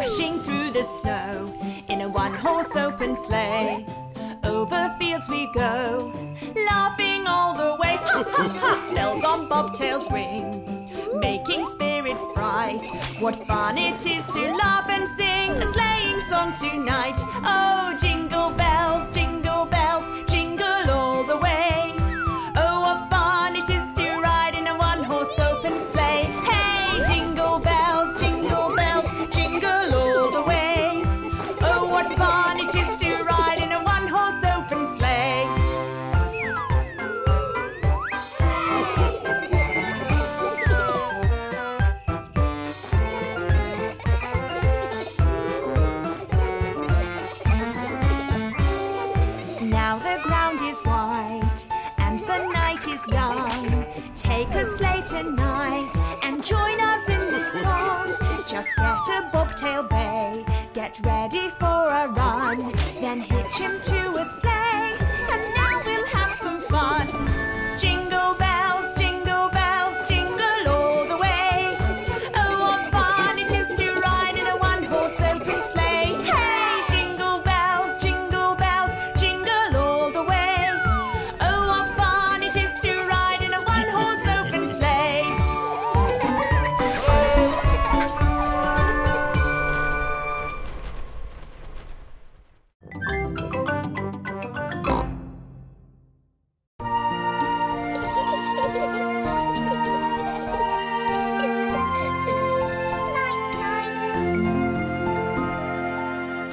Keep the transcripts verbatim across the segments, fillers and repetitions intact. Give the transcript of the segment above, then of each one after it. dashing through the snow in a one-horse open sleigh. Over fields we go, laughing all the way. Bells on bobtails ring, making spirits bright. What fun it is to laugh and sing a sleighing song tonight. Oh, jingle bells, jingle bells, jingle all the way. Oh, what fun it is to ride in a one-horse open sleigh. Hey, jingle bells, jingle bells, jingle all the way. Oh, what fun it is to ride in a one-horse open sleigh. Take a sleigh tonight and join us in the song. Just get a bobtail bay, get ready for a run, then hitch him to a sleigh, and now we'll have some fun. Jingle bells, jingle bells, jingle all the way. Oh, what fun it is to ride in a one-horse open sleigh. Hey, jingle bells, jingle bells, jingle all the way. Oh, what fun it is to ride.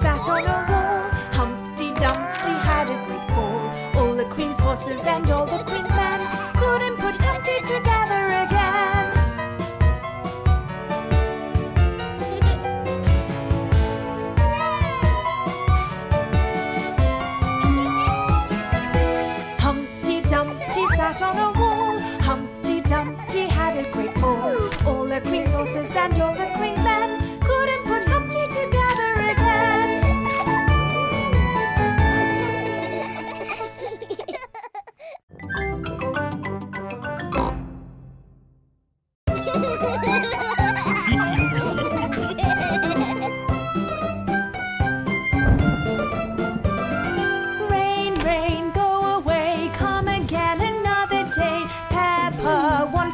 sat on a wall. Humpty Dumpty had a great fall. All the Queen's horses and all the Queen's men couldn't put Humpty together again. Humpty Dumpty sat on a wall. Humpty Dumpty had a great fall. All the Queen's horses and all the Queen's men.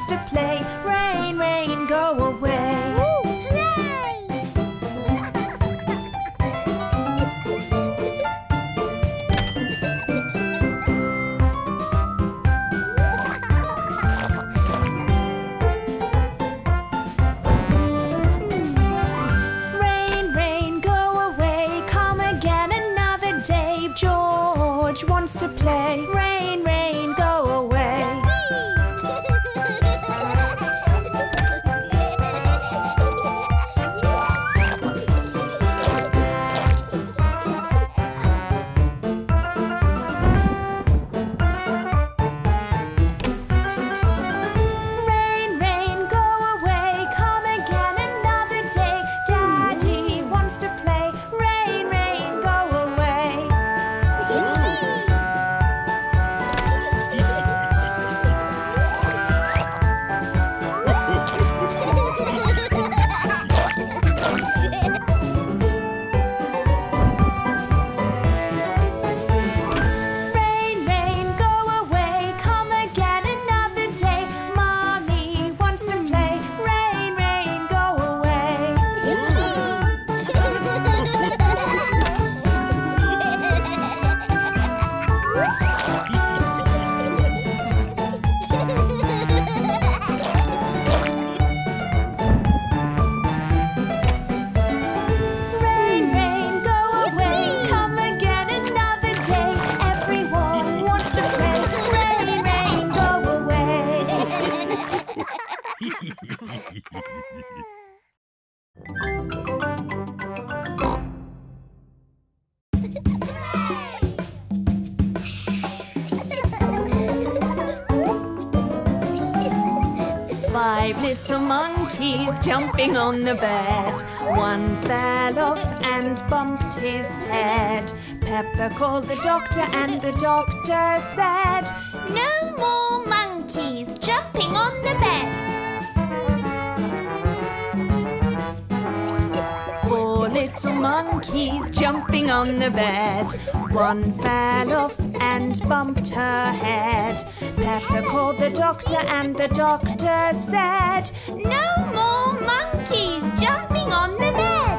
To play, rain, rain, go away. Ooh, hooray! Rain, rain, go away. Come again another day. George wants to play. Rain, rain, go away. Five little monkeys jumping on the bed. One fell off and bumped his head. Peppa called the doctor and the doctor said, "No more monkeys jumping on the bed." Four little monkeys jumping on the bed. One fell off and bumped her head. Peppa called the doctor and the doctor said, "No more monkeys jumping on the bed."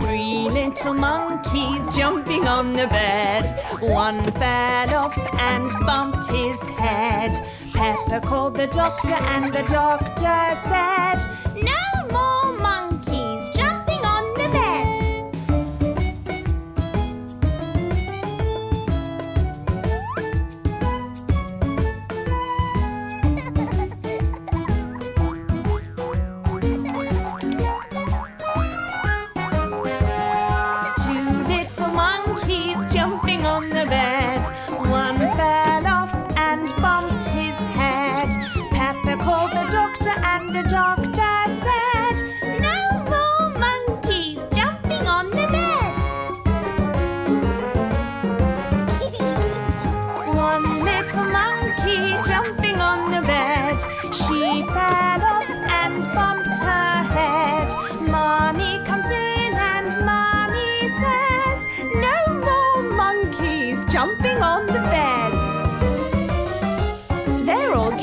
Three little monkeys jumping on the bed. One fell off and bumped his head. Peppa called the doctor and the doctor said, "No more monkeys jumping on the bed."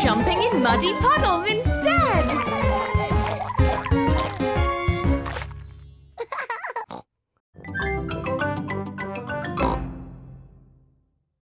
Jumping in muddy puddles instead.